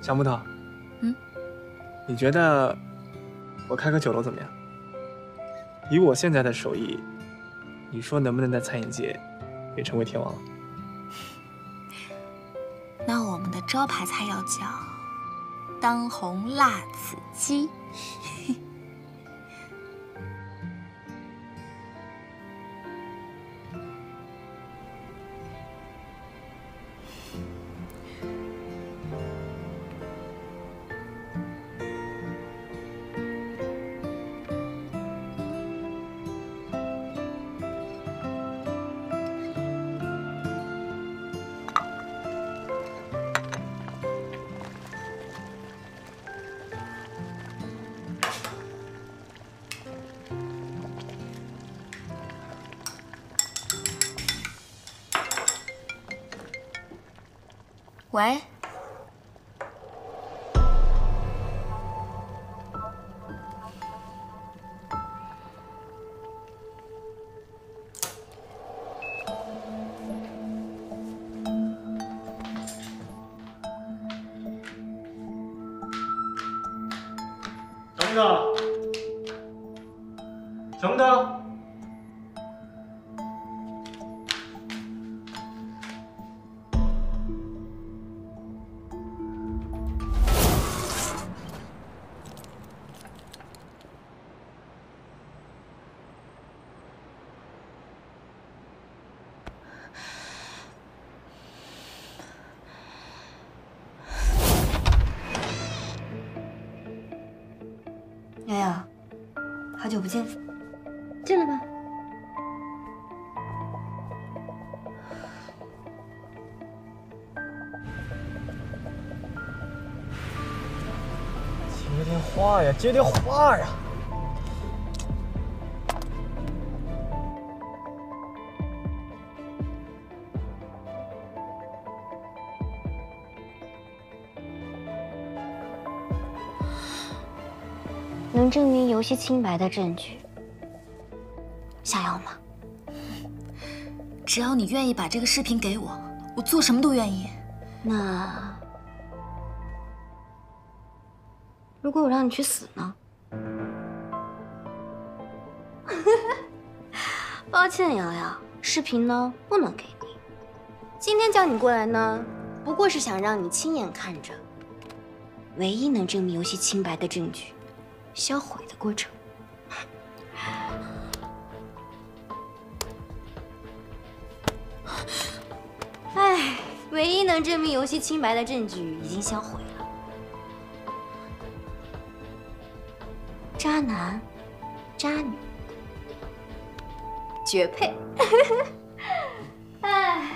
小木头，嗯，你觉得我开个酒楼怎么样？以我现在的手艺，你说能不能在餐饮界也成为天王？那我们的招牌菜要叫当红辣子鸡。喂，小木头，小木头。 洋洋，好久不见，见了吗？接电话呀，接电话呀！能证明游戏清白的证据，想要吗？只要你愿意把这个视频给我，我做什么都愿意。那如果我让你去死呢？抱歉，瑶瑶，视频呢不能给你。今天叫你过来呢，不过是想让你亲眼看着唯一能证明游戏清白的证据。 销毁的过程。哎，唯一能证明游戏清白的证据已经销毁了。渣男，渣女，绝配。哎。